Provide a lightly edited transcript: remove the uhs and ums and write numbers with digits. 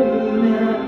I